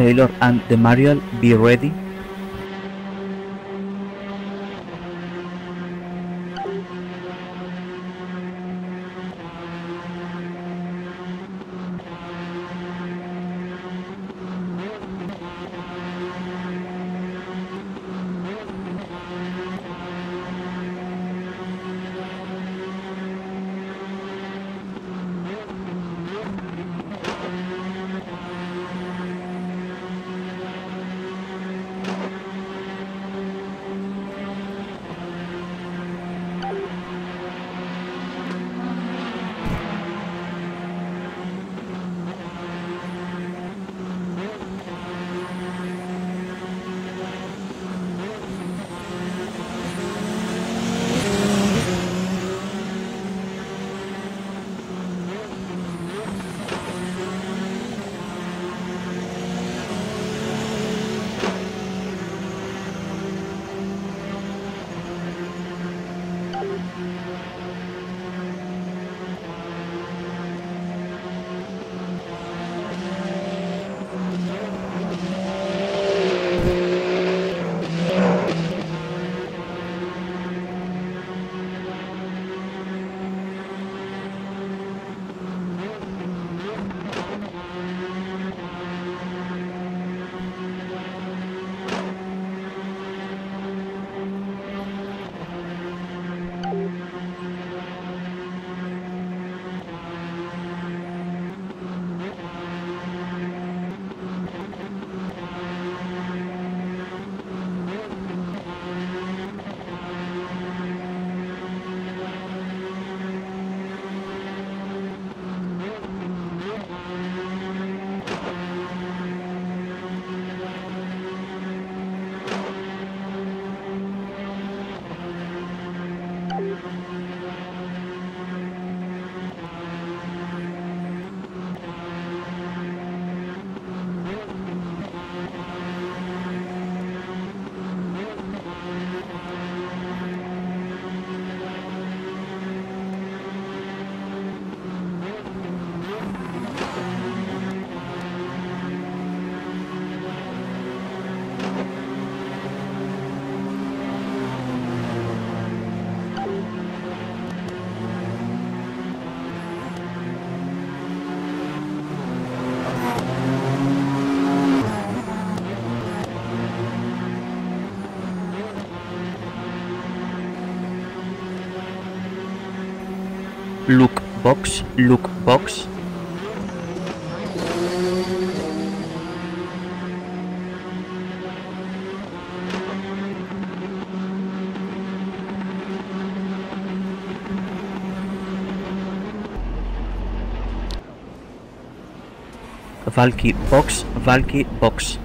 Taylor and the Mariel, be ready. Look box, look box. Valky box, Valky box.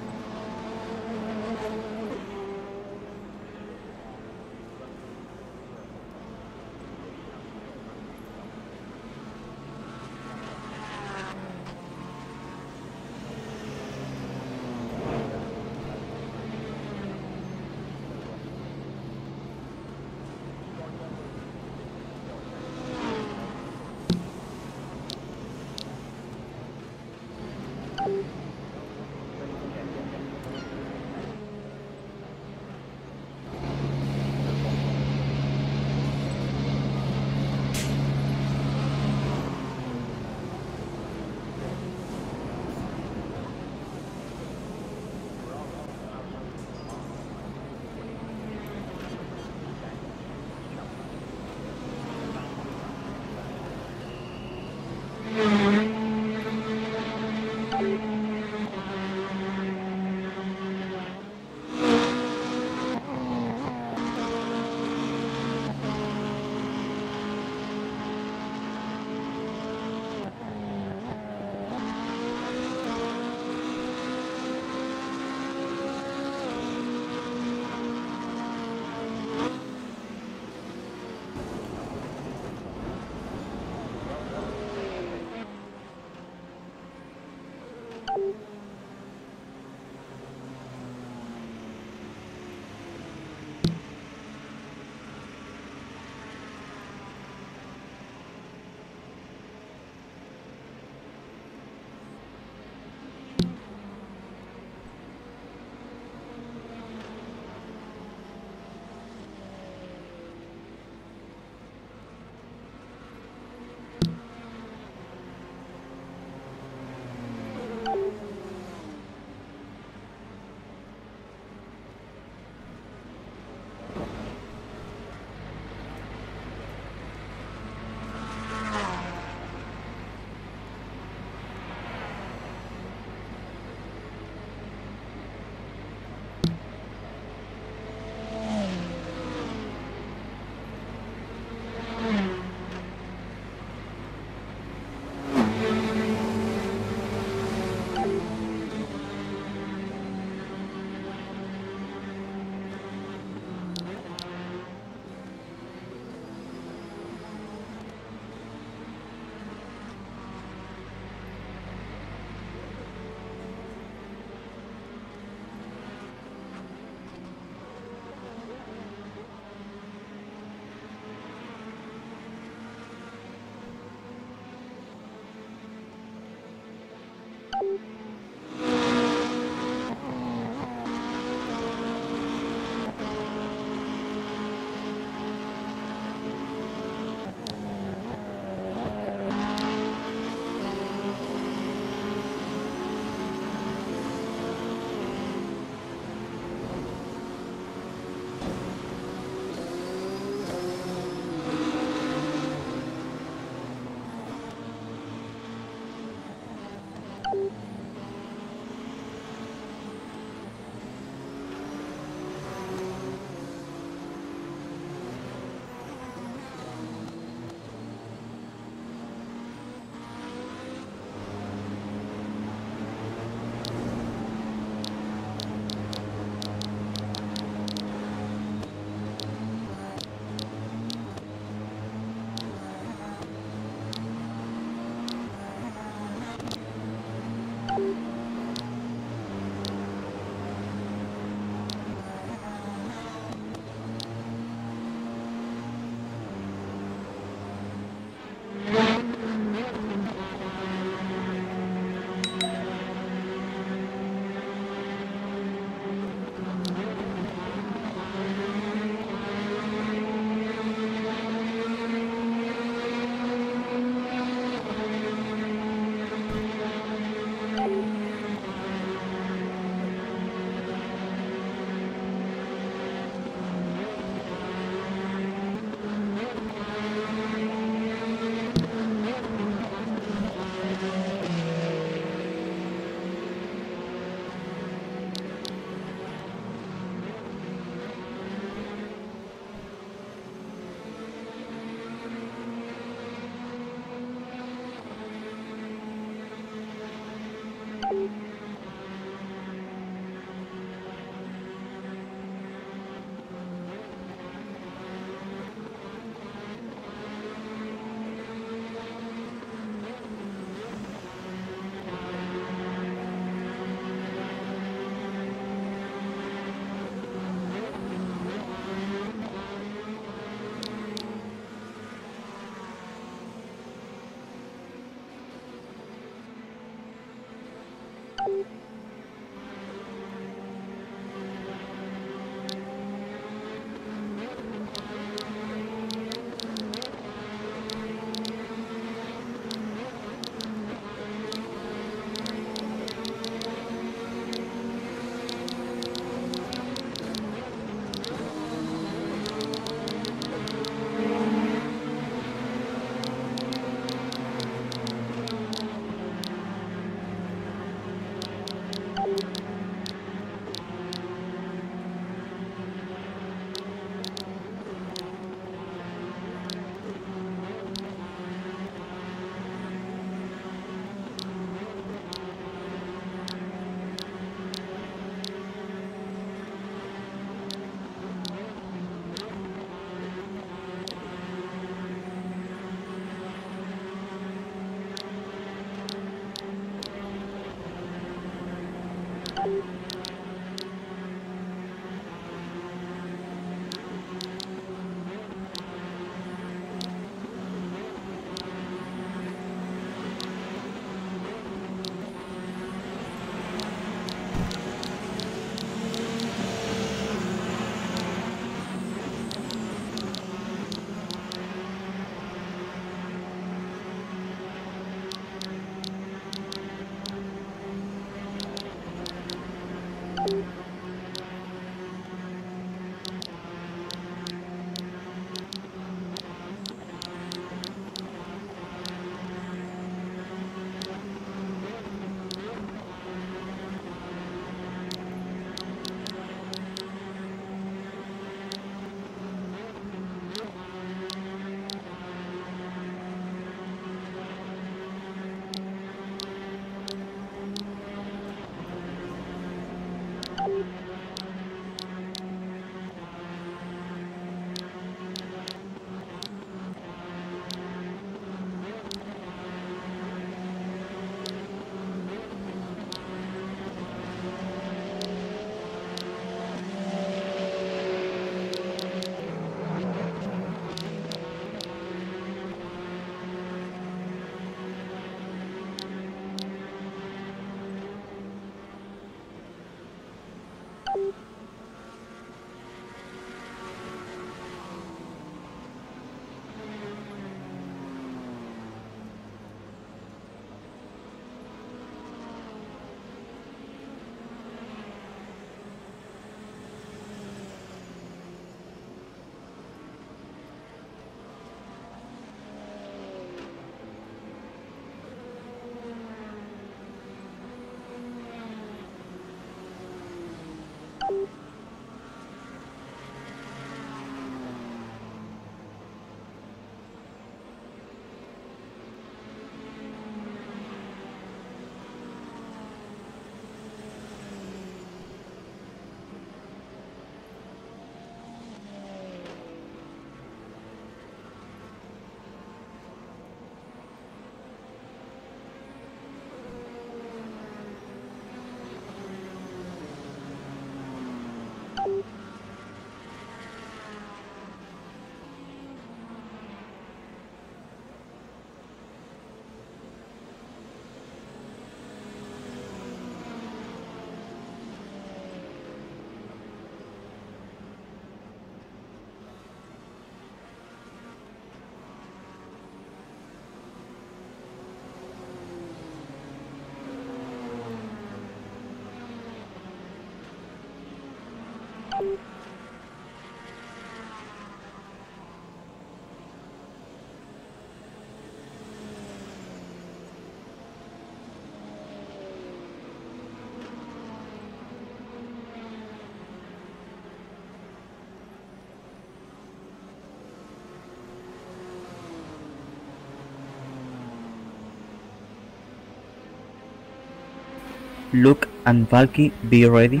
Luke and Valky, be ready.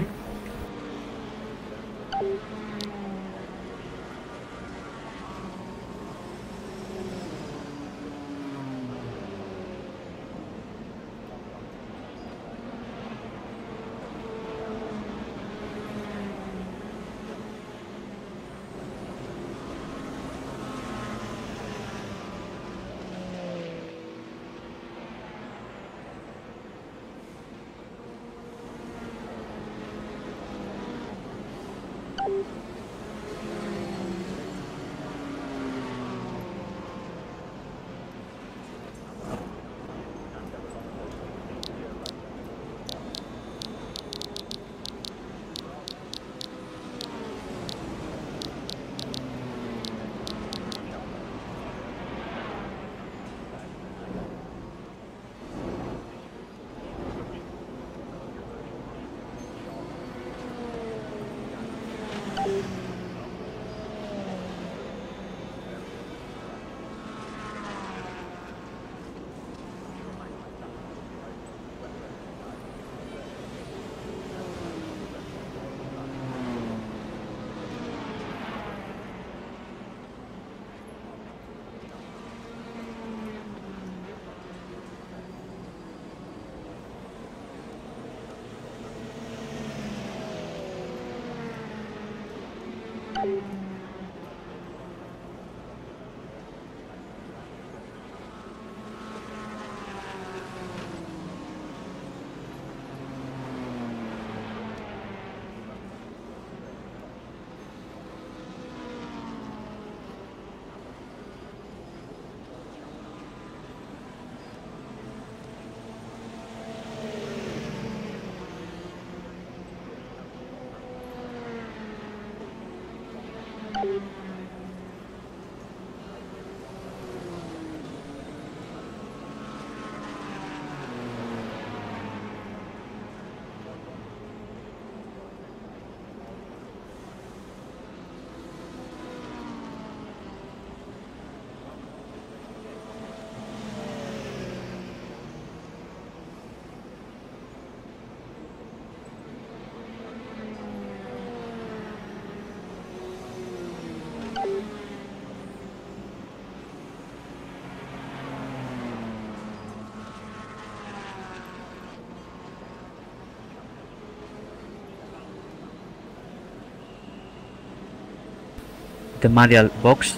The Marial box,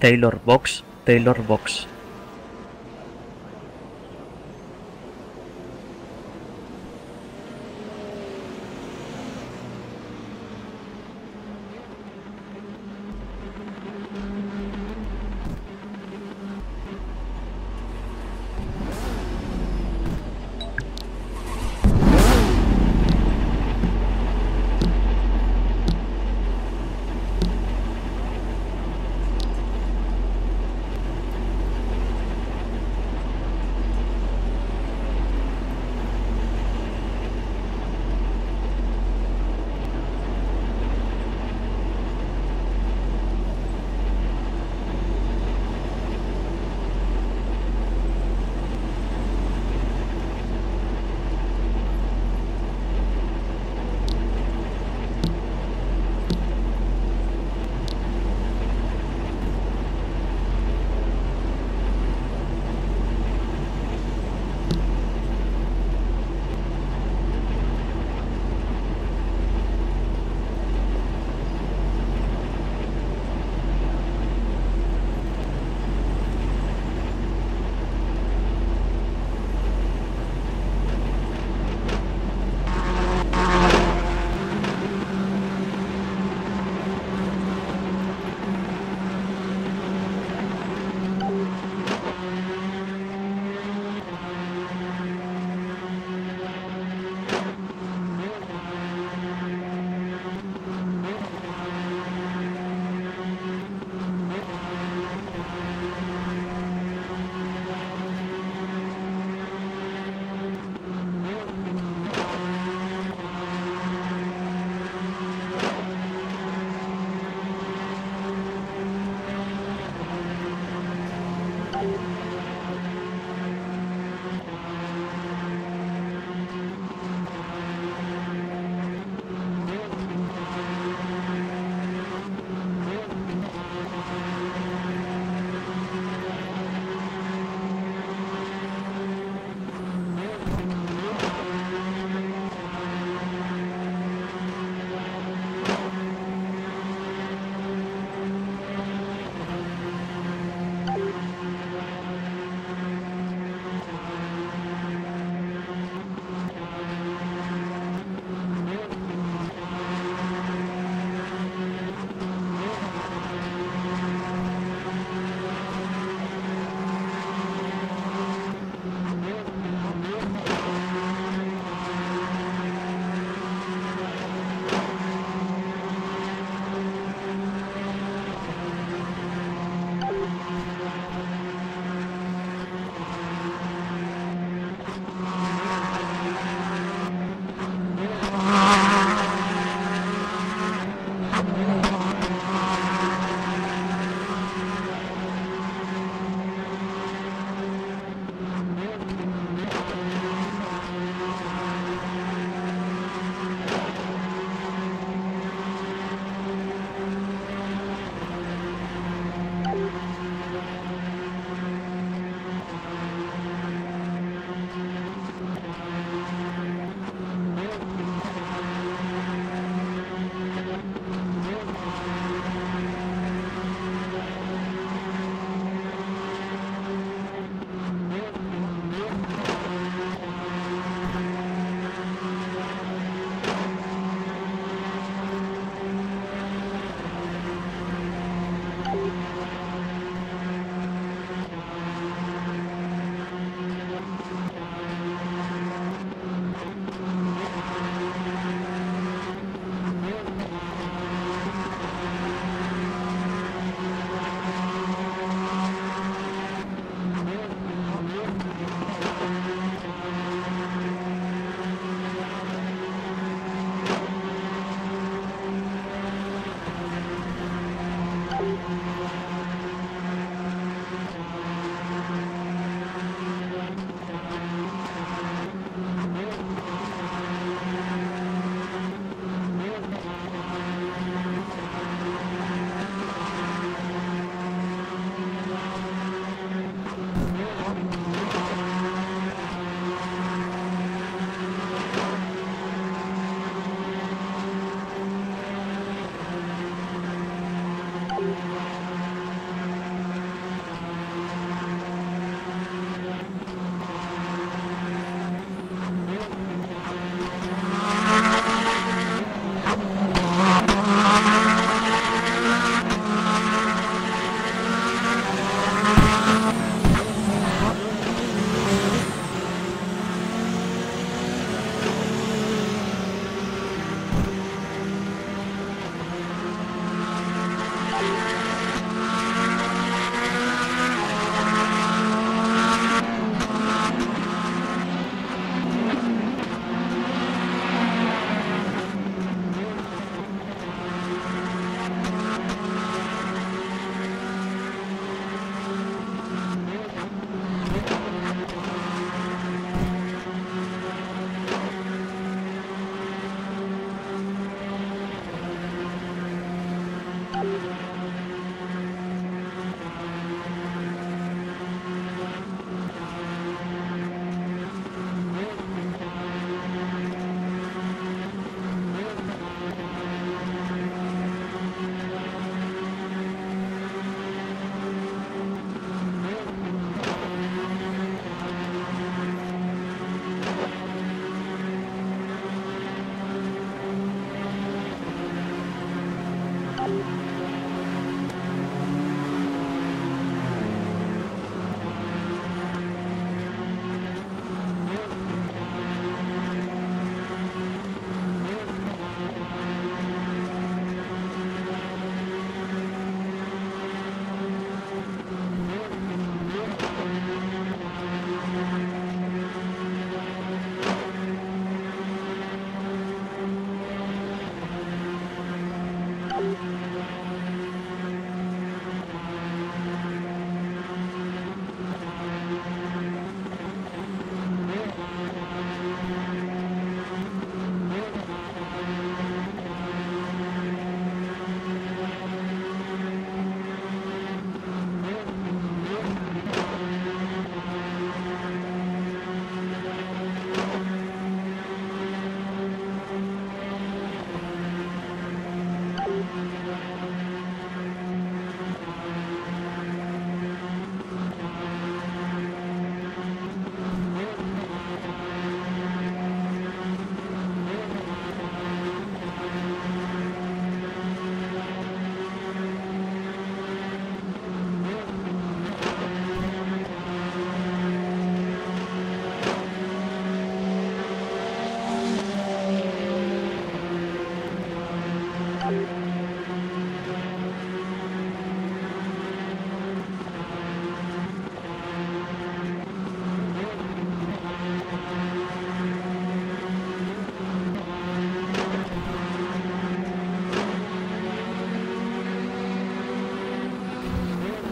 Taylor box, Taylor box.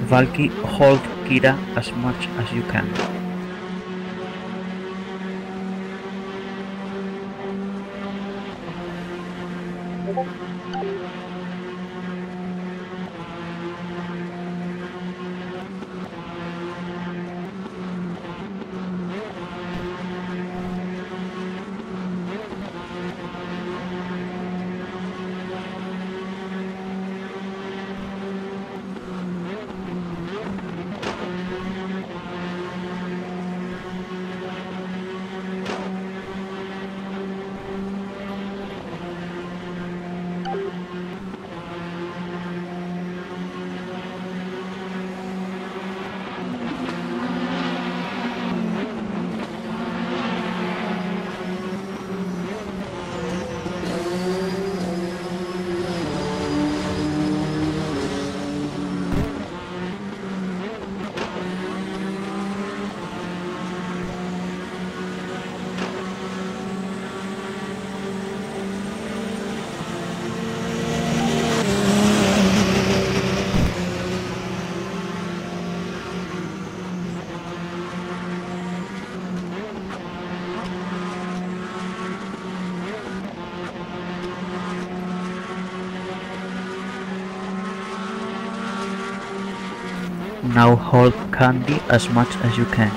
Valky, hold Kira as much as you can. Now hold Kandi as much as you can.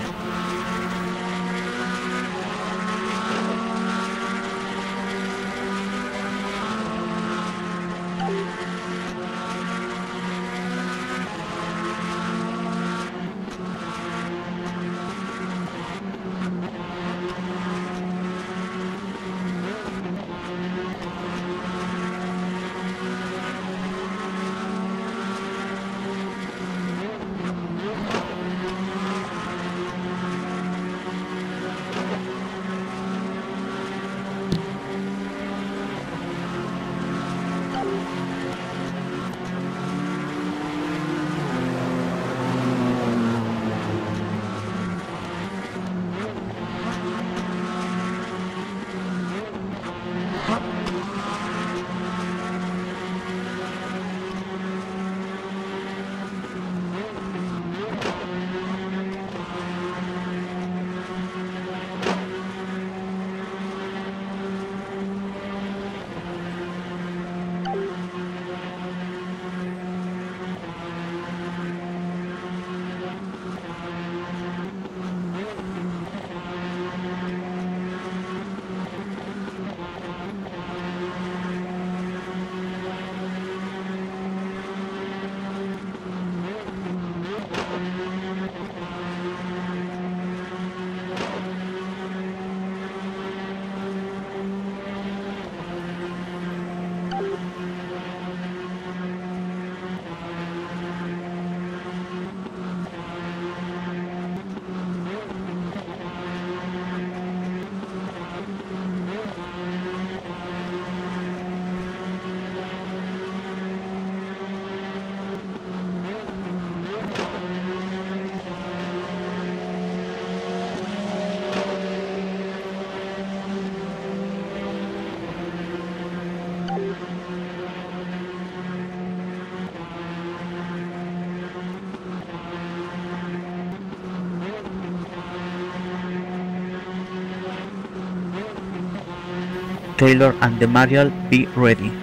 Taylor and the Marial, be ready.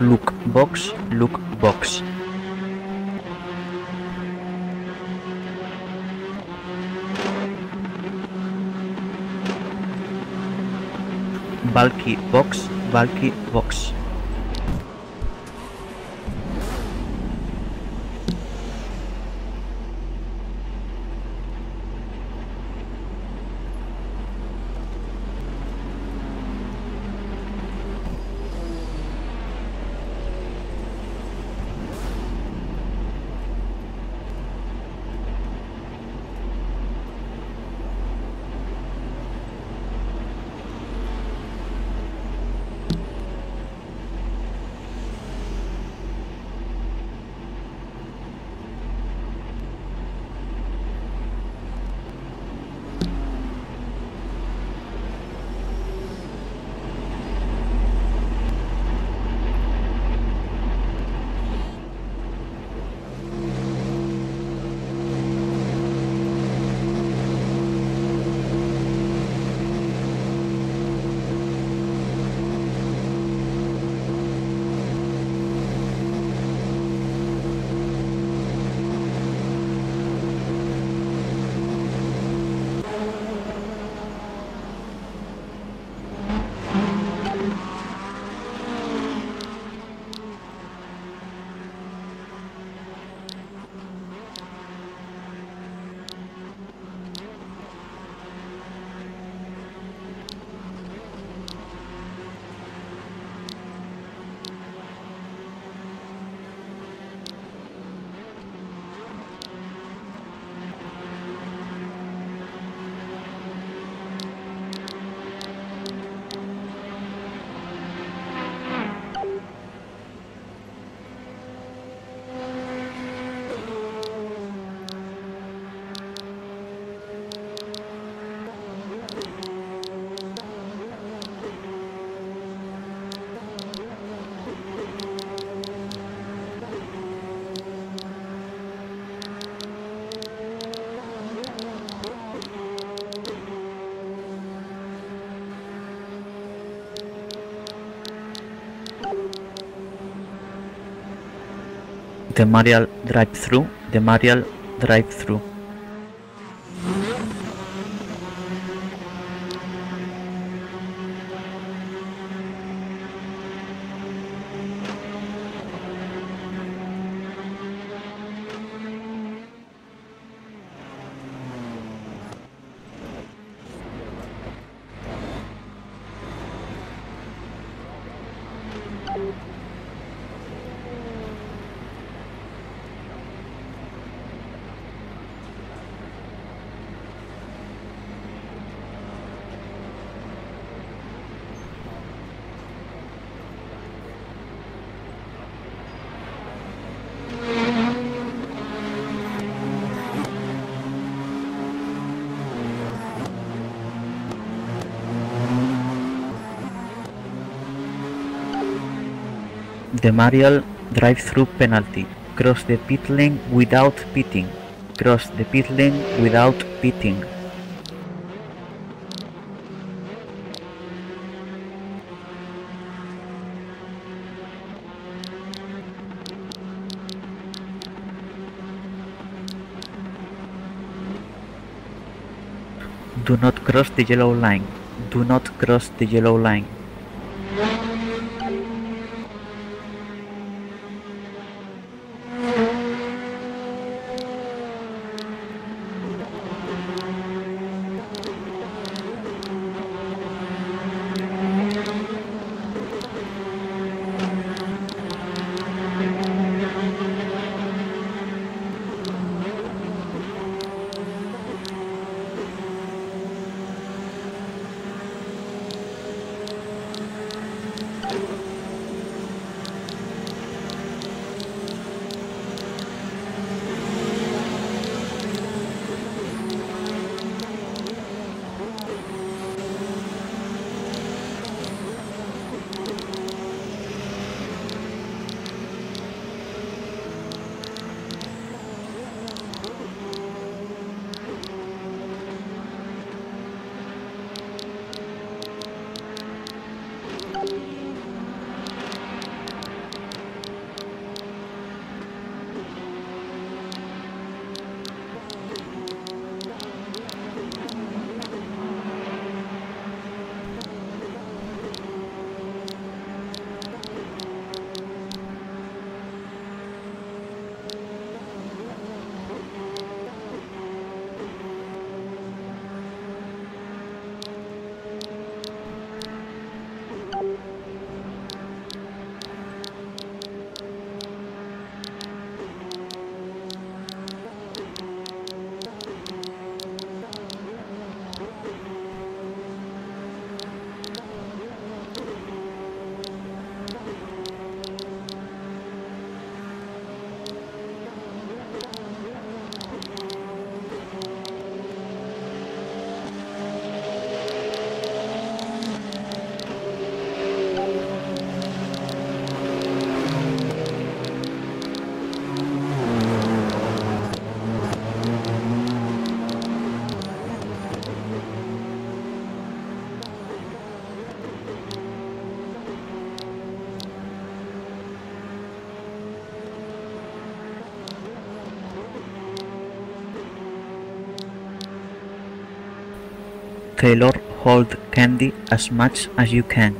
look box. Bulky box. The Marial drive-thru. The Marial drive-through penalty. Cross the pit lane without pitting. Do not cross the yellow line. Taylor, hold candy as much as you can.